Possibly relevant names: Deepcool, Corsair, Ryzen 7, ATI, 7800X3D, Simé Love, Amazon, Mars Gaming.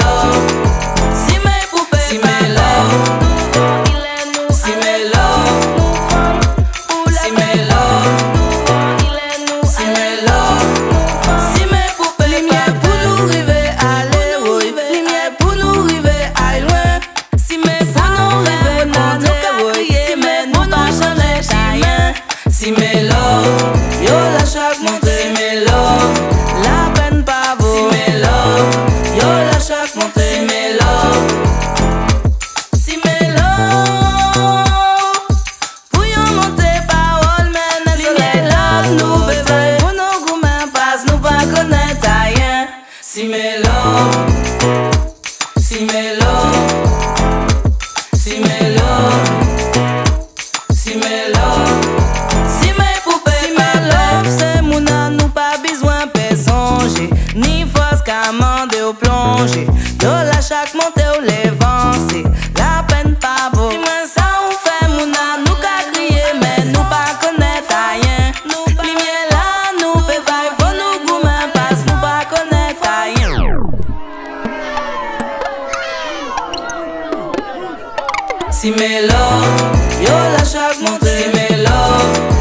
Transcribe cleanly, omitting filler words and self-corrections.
Simé Love, yo la chaque montée. Simé Love, la peine pas vaut. Simé Love, yo la chaque montée. Simé Love, Simé Love, bouillon monter parole mais Simé Love nous bébé, pour nos gourmands passe nous pas connaître rien. Simé Love, Simé Love, Simé Love, Simé Love. Yo la chaque montée ou les vents, c'est la peine pas beau. Dis-moi ça on fait mon âme, nous qu'à crier, mais nous pas connaître rien. Nous pas lumière là, nous pévaille, faut nous gourmands passe, nous pas connaître rien. Simé Love, yo la chaque montée. Simé Love.